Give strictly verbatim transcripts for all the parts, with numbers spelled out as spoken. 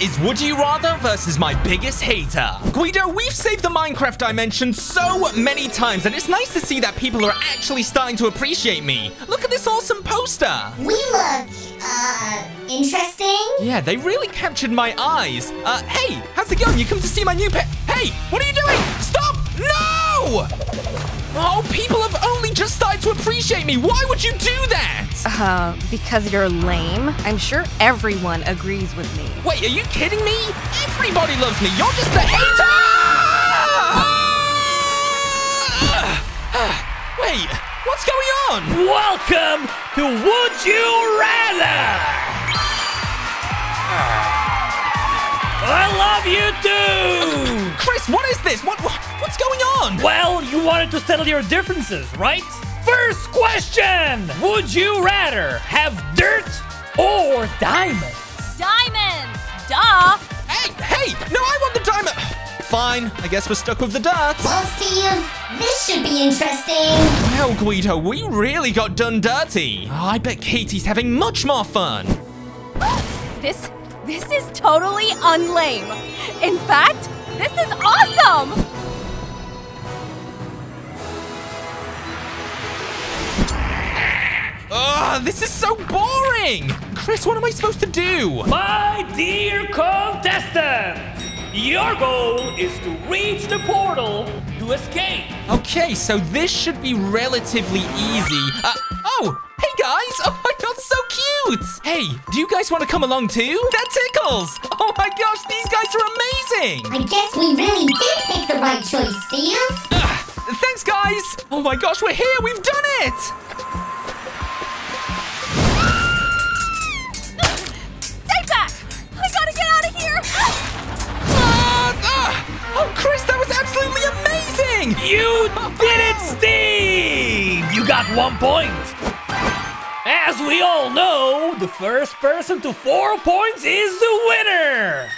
is Would You Rather versus my biggest hater. Guido, we've saved the Minecraft dimension so many times, and it's nice to see that people are actually starting to appreciate me. Look at this awesome poster. We look, uh, interesting. Yeah, they really captured my eyes. Uh, hey, how's it going? You come to see my new pet? Hey, what are you doing? Stop! No! Oh, people have only just started to appreciate me. Why would you do that? Uh, because you're lame. I'm sure everyone agrees with me. Wait, are you kidding me? Everybody loves me. You're just a hater! Wait, what's going on? Welcome to Would You Rather! I love you too! Uh, Chris, what is this? What? what? What's going on? Well, you wanted to settle your differences, right? First question! Would you rather have dirt or diamonds? Diamonds! Duh! Hey! Hey! No, I want the diamond! Fine, I guess we're stuck with the dirt. Well, Steve, this should be interesting. Well, Guido, we really got done dirty. Oh, I bet Katie's having much more fun. This, this is totally unlame. In fact, this is awesome! Ugh, this is so boring! Chris, what am I supposed to do? My dear contestant, your goal is to reach the portal to escape. Okay, so this should be relatively easy. Uh, oh, hey guys! Oh my god, so cute! Hey, do you guys want to come along too? That tickles! Oh my gosh, these guys are amazing! I guess we really did pick the right choice, Steve. Uh, thanks, guys! Oh my gosh, we're here! We've done it! Oh, Chris, that was absolutely amazing! You did it, Steve! You got one point. As we all know, the first person to four points is the winner.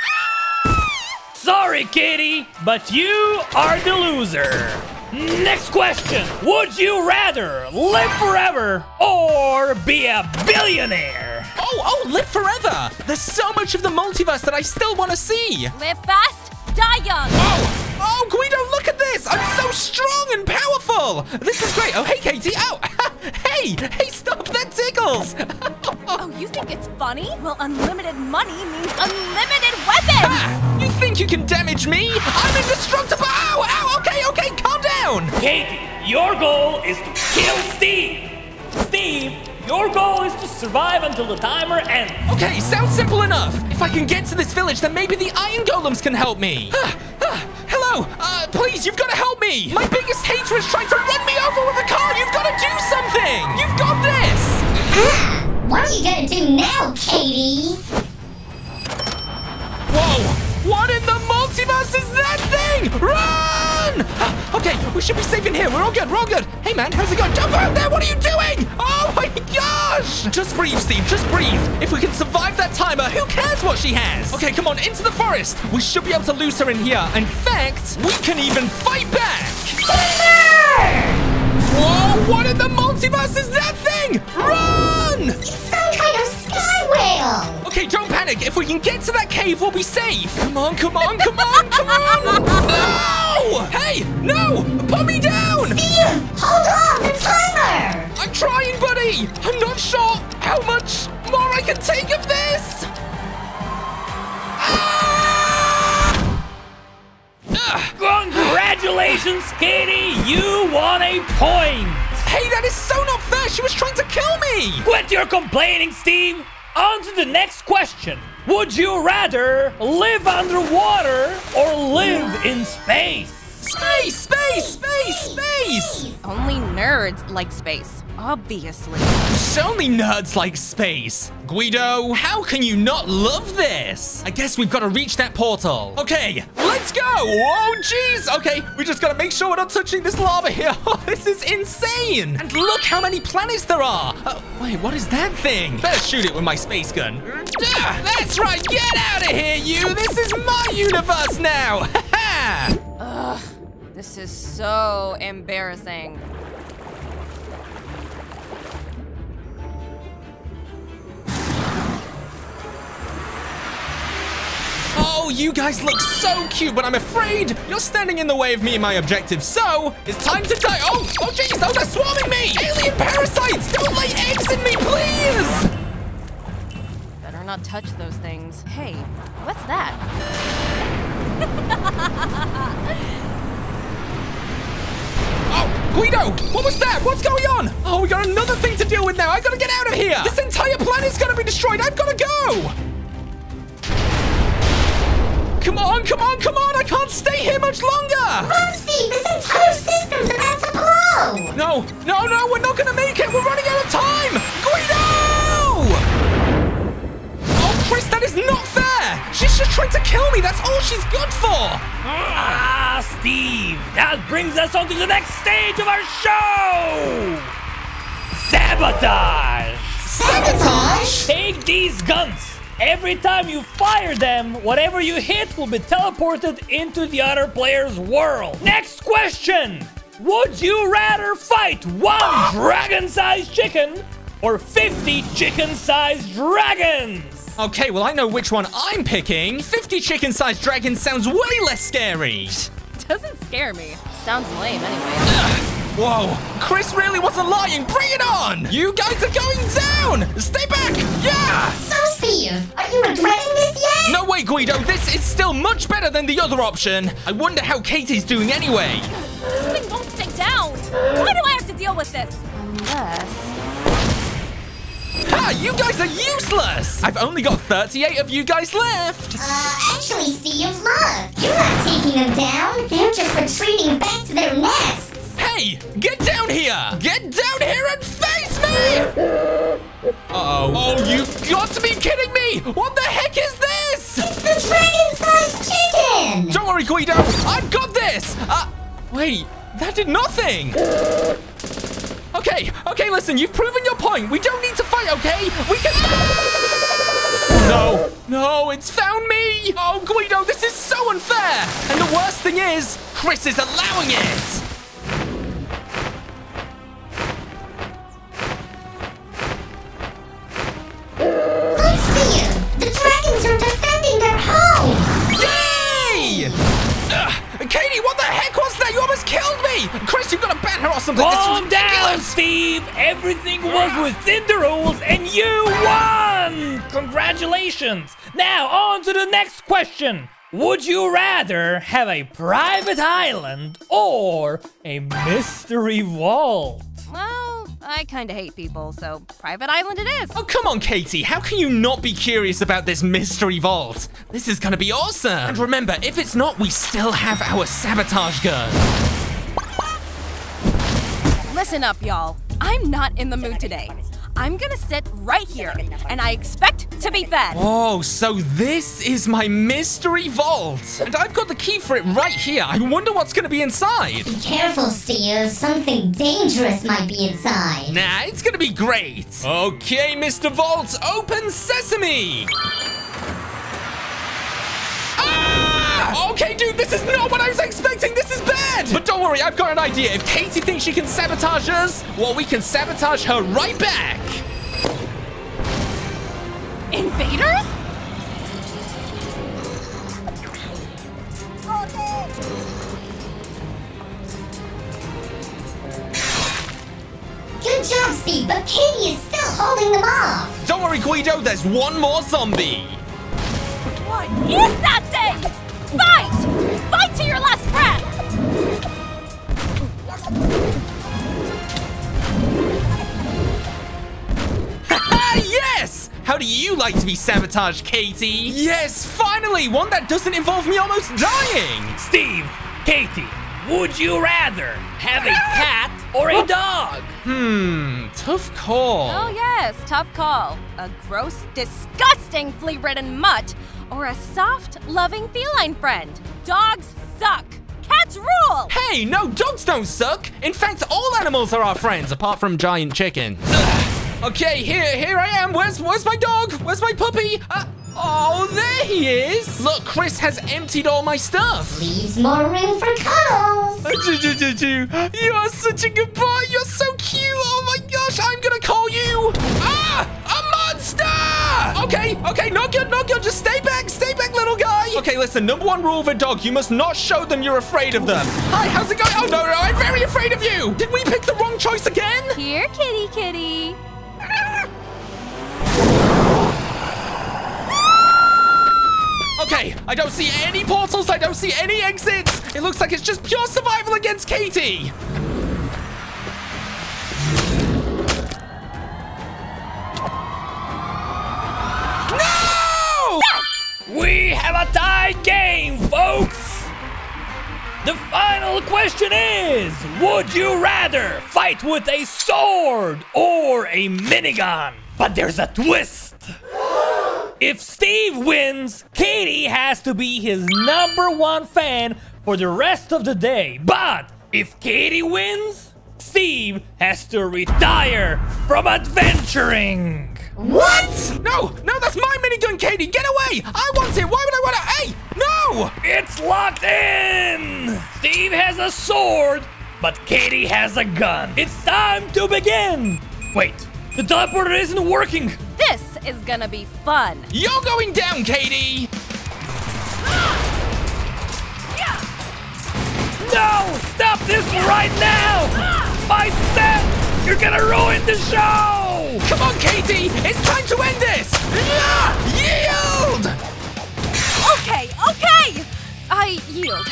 Sorry, Kitty, but you are the loser. Next question. Would you rather live forever or be a billionaire? Oh, oh, live forever. There's so much of the multiverse that I still want to see. Live fast. Die young. Oh, oh, Guido, look at this. I'm so strong and powerful. This is great. Oh, hey, Katie. Oh, hey, hey, stop. That tickles. Oh, you think it's funny? Well, unlimited money means unlimited weapons. Ha! You think you can damage me? I'm indestructible. Ow, ow, okay, okay, calm down. Katie, your goal is to kill Steve. Steve, your goal is to survive until the timer ends. Okay, sounds simple enough. If I can get to this village, then maybe the iron golems can help me. Ah, ah, hello, uh, please, you've got to help me. My biggest hater is trying to run me over with a car. You've got to do something. You've got this. Ah, what are you going to do now, Katie? Whoa, what in the multiverse is that thing? Run! Ah, okay, we should be safe in here. We're all good, we're all good. Hey, man, how's it going? Jump out there, what are you doing? Oh, my gosh! Just breathe, Steve, just breathe. If we can survive that timer, who cares what she has? Okay, come on, into the forest. We should be able to lose her in here. In fact, we can even fight back. Whoa, what in the multiverse is that thing? Run! It's some kind of sky whale. Okay, don't panic. If we can get to that cave, we'll be safe. Come on, come on, come on, come on! No! Hey, no! Put me down! Steve, hold on, the timer! I'm trying, buddy! I'm not sure how much more I can take of this! Ah! Congratulations, Katie! You won a point! Hey, that is so not fair! She was trying to kill me! Quit your complaining, Steve! On to the next question. Would you rather live underwater or live in space? Space, space, space, space! Only nerds like space, obviously. Only nerds like space. Guido, how can you not love this? I guess we've got to reach that portal. Okay, let's go! Oh, jeez! Okay, we just got to make sure we're not touching this lava here. This is insane! And look how many planets there are! Uh, wait, what is that thing? Better shoot it with my space gun. That's right, get out of here, you! This is my universe now! Ha-ha! Ugh, this is so embarrassing. Oh, you guys look so cute, but I'm afraid you're standing in the way of me and my objective, so it's time to die. Oh, oh jeez, those are swarming me! Alien parasites! Don't lay eggs in me, please! Better not touch those things. Hey, what's that? Oh, Guido! What was that? What's going on? Oh, we got another thing to deal with now. I gotta get out of here! This entire planet's gonna be destroyed! I've gotta go! Come on, come on, come on! I can't stay here much longer! Come on, Steve! This entire system's about to blow! No, no, no! We're not gonna make it! We're running out of time! Guido! Oh, Chris, that is not fair! She's just trying to kill me! That's all she's good for! Ah, Steve, that brings us on to the next stage of our show! Sabotage! Sabotage? Take these guns. Every time you fire them, whatever you hit will be teleported into the other player's world. Next question! Would you rather fight one dragon-sized chicken or fifty chicken-sized dragons? Okay, well, I know which one I'm picking. fifty chicken-sized dragons sounds way less scary. Doesn't scare me. Sounds lame, anyway. Ugh. Whoa, Chris really wasn't lying. Bring it on! You guys are going down! Stay back! Yeah! So, Steve, are you regretting this yet? No way, Guido. This is still much better than the other option. I wonder how Katie's doing anyway. This thing won't stay down. Why do I have to deal with this? Unless... Ha! You guys are useless! I've only got thirty-eight of you guys left! Uh, actually, Steve, look! You're not taking them down! They're just retreating back to their nests! Hey! Get down here! Get down here and face me! Uh-oh. Oh, you've got to be kidding me! What the heck is this? It's the dragon-sized chicken! Don't worry, Guido! I've got this! Uh, wait, that did nothing! Okay, okay, listen, you've proven your point. We don't need to fight, okay? We can... No, no, it's found me. Oh, Guido, this is so unfair. And the worst thing is, Chris is allowing it. Look, Steve, the dragons are defending their home. Yay! Ugh, Katie, what the heck was that? You almost killed me. Chris, you've got to ban her or something. Calm down. Steve, everything was within the rules and you won! Congratulations! Now on to the next question. Would you rather have a private island or a mystery vault? Well, I kinda hate people, so private island it is. Oh, come on, Katie. How can you not be curious about this mystery vault? This is gonna be awesome. And remember, if it's not, we still have our sabotage gun. Listen up, y'all. I'm not in the mood today. I'm gonna sit right here, and I expect to be fed. Oh, so this is my mystery vault. And I've got the key for it right here. I wonder what's gonna be inside. Be careful, Steve. Something dangerous might be inside. Nah, it's gonna be great. Okay, Mister Vault, open sesame. Okay, dude, this is not what I was expecting. This is bad. But don't worry, I've got an idea. If Katie thinks she can sabotage us, well, we can sabotage her right back. Invaders? Good job, Steve, but Katie is still holding them off. Don't worry, Guido, there's one more zombie. What is that thing? Fight! Fight to your last breath! Yes! How do you like to be sabotaged, Katie? Yes, finally! One that doesn't involve me almost dying! Steve, Katie, would you rather have a cat or a dog? Hmm, tough call. Oh yes, tough call. A gross, disgusting, flea-ridden mutt or a soft, loving feline friend. Dogs suck. Cats rule! Hey, no, dogs don't suck. In fact, all animals are our friends, apart from giant chickens. Okay, here, here I am. Where's, where's my dog? Where's my puppy? Uh, oh, there he is. Look, Chris has emptied all my stuff. Leaves more room for cuddles. You are such a good boy. You're so cute. Oh my gosh, I'm gonna call you. Ah! Okay, okay, not good, not good. Just stay back, stay back, little guy. Okay, listen, number one rule of a dog, you must not show them you're afraid of them. Hi, how's it going? Oh, no, no, I'm very afraid of you. Did we pick the wrong choice again? Here, kitty, kitty. Okay, I don't see any portals. I don't see any exits. It looks like it's just pure survival against Katie. We have a tie game, folks! The final question is, would you rather fight with a sword or a minigun? But there's a twist! If Steve wins, Katie has to be his number one fan for the rest of the day. But if Katie wins, Steve has to retire from adventuring! What? No, no, that's my minigun, Katie. Get away. I want it. Why would I want it? Hey, no. It's locked in. Steve has a sword, but Katie has a gun. It's time to begin. Wait, the teleporter isn't working. This is gonna be fun. You're going down, Katie. Ah! Yeah. No, stop this yeah. right now. Ah! My step, you're gonna ruin the show. Come on, Katie! It's time to end this! Yeah! Yield! Okay, okay! I yield.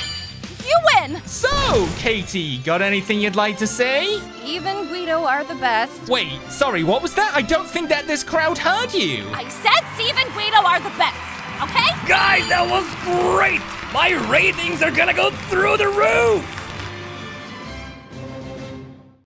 You win! So, Katie, got anything you'd like to say? Steve and Guido are the best. Wait, sorry, what was that? I don't think that this crowd heard you. I said Steve and Guido are the best, okay? Guys, that was great! My ratings are gonna go through the roof!